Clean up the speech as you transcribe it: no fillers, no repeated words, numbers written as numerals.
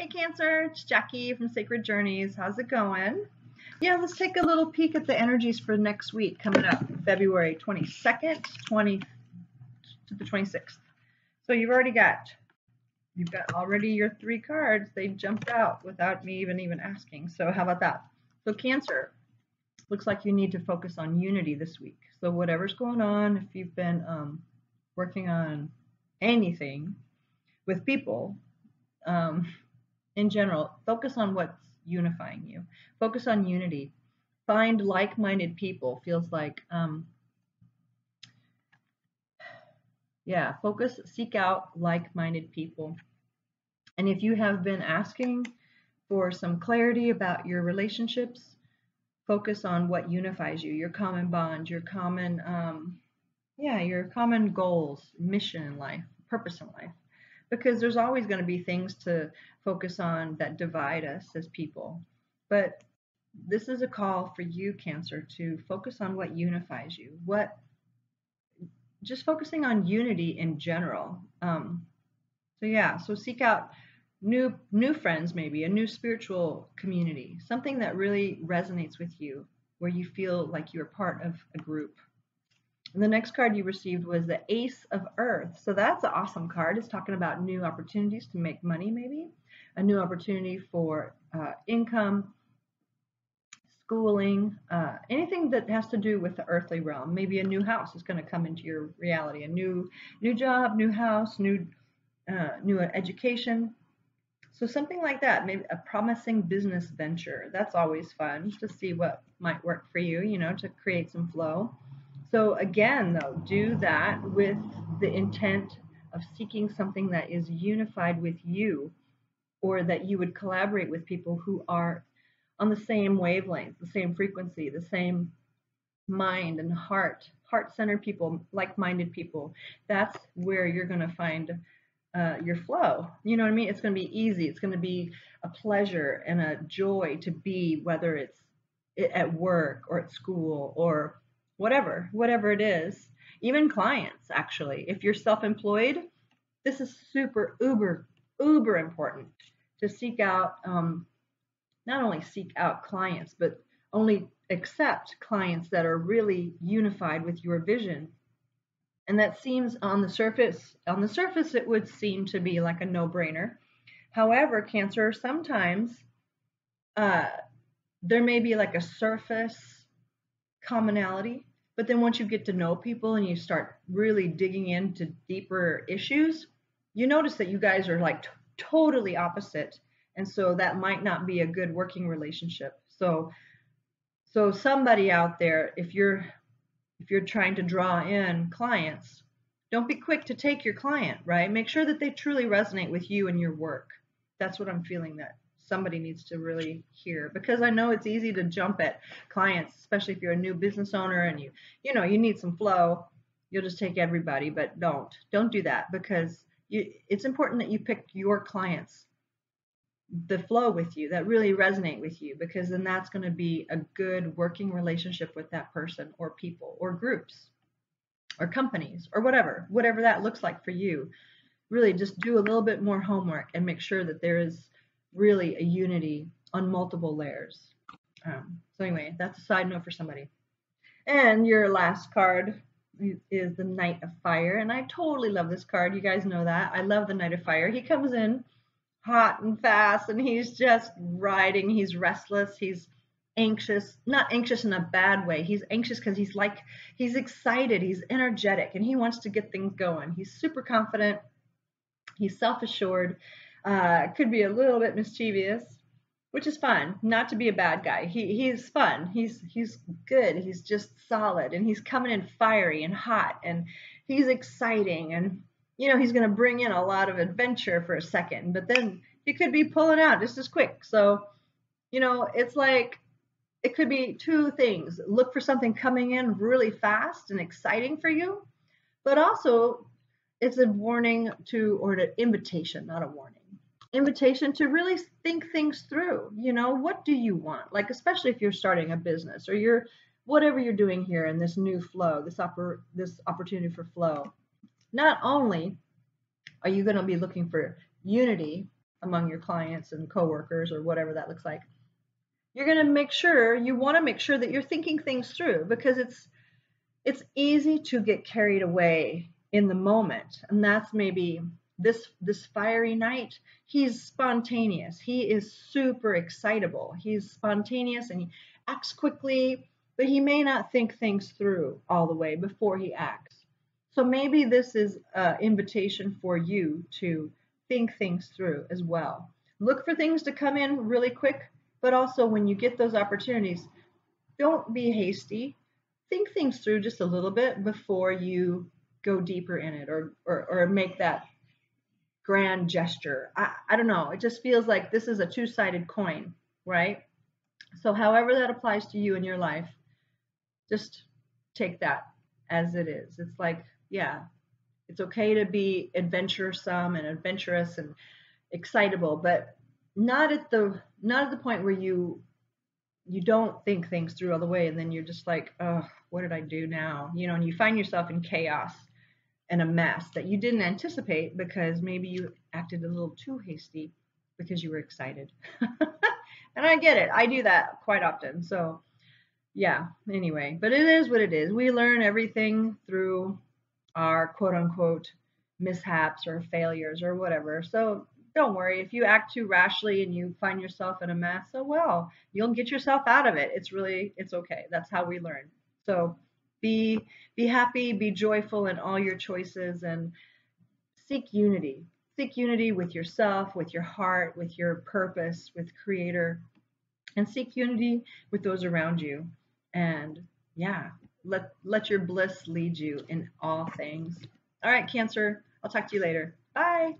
Hey Cancer, it's Jackie from Sacred Journeys. How's it going? Yeah, let's take a little peek at the energies for next week coming up, February 22nd to the 26th. So you've already got your three cards. They jumped out without me even asking. So how about that? So Cancer, looks like you need to focus on unity this week. So whatever's going on, if you've been working on anything with people in general, focus on what's unifying you. Focus on unity. Find like-minded people. Feels like, yeah, focus, seek out like-minded people. And if you have been asking for some clarity about your relationships, focus on what unifies you, your common bond, your common, your common goals, mission in life, purpose in life. Because there's always going to be things to focus on that divide us as people. But this is a call for you, Cancer, to focus on what unifies you. Just focusing on unity in general. So seek out new friends, maybe a new spiritual community, something that really resonates with you, where you feel like you're part of a group. And the next card you received was the Ace of Earth. So that's an awesome card. It's talking about new opportunities to make money, maybe a new opportunity for income, schooling, anything that has to do with the earthly realm. Maybe a new house is going to come into your reality, a new job, new house, new education. So something like that, maybe a promising business venture. That's always fun to see what might work for you, you know, to create some flow. So again, though, do that with the intent of seeking something that is unified with you, or that you would collaborate with people who are on the same wavelength, the same frequency, the same mind and heart-centered people, like-minded people. That's where you're going to find your flow. You know what I mean? It's going to be easy. It's going to be a pleasure and a joy to be, whether it's at work or at school or whatever it is, even clients, actually. If you're self-employed, this is super, uber important to seek out, not only seek out clients, but only accept clients that are really unified with your vision. And that seems on the surface, it would seem to be like a no-brainer. However, Cancer, sometimes there may be like a surface commonality. But then once you get to know people and you start really digging into deeper issues, you notice that you guys are like totally opposite. And so that might not be a good working relationship. So somebody out there, if you're trying to draw in clients, don't be quick to take your client, right? Make sure that they truly resonate with you and your work. That's what I'm feeling that somebody needs to really hear, because I know it's easy to jump at clients, especially if you're a new business owner and you need some flow. You'll just take everybody, but don't do that, because it's important that you pick your clients that flow with you, that really resonate with you, because then that's going to be a good working relationship with that person or people or groups or companies or whatever that looks like for you. Really just do a little bit more homework and make sure that there is really a unity on multiple layers. So anyway, that's a side note for somebody. And your last card is the Knight of Fire, and I totally love this card. You guys know that I love the Knight of Fire. He comes in hot and fast, and he's just riding. He's restless, he's anxious, not anxious in a bad way. He's anxious because he's excited, he's energetic, and he wants to get things going. He's super confident, he's self-assured. Could be a little bit mischievous, which is fun. Not to be a bad guy. He's fun. He's good. He's just solid, and he's coming in fiery and hot, and he's exciting, and he's going to bring in a lot of adventure for a second, but then he could be pulling out just as quick. So, it's like it could be two things. Look for something coming in really fast and exciting for you, but also it's a warning to, or an invitation, not a warning. Invitation to really think things through. What do you want? Like, especially if you're starting a business or you're whatever you're doing here in this new flow, this opportunity for flow. Not only are you going to be looking for unity among your clients and coworkers or whatever that looks like, you're going to make sure, you want to make sure that you're thinking things through, because it's easy to get carried away in the moment. And that's maybe this fiery knight. He's spontaneous. He is super excitable. He's spontaneous and he acts quickly, but he may not think things through all the way before he acts. So maybe this is an invitation for you to think things through as well. Look for things to come in really quick, but also when you get those opportunities, don't be hasty. Think things through just a little bit before you go deeper in it or make that grand gesture. I don't know. It just feels like this is a two-sided coin, right? So however that applies to you in your life, just take that as it is. It's like, yeah, it's okay to be adventuresome and adventurous and excitable, but not at the point where you don't think things through all the way, and then you're just like, oh, what did I do now? You know, and you find yourself in chaos and a mess that you didn't anticipate because maybe you acted a little too hasty because you were excited. And I get it. I do that quite often. So yeah, anyway, but it is what it is. We learn everything through our quote unquote mishaps or failures or whatever. So don't worry if you act too rashly and you find yourself in a mess. Oh well, you'll get yourself out of it. It's okay. That's how we learn. So be happy, be joyful in all your choices, and seek unity. Seek unity with yourself, with your heart, with your purpose, with Creator, and seek unity with those around you. And yeah, let your bliss lead you in all things. All right, Cancer, I'll talk to you later. Bye.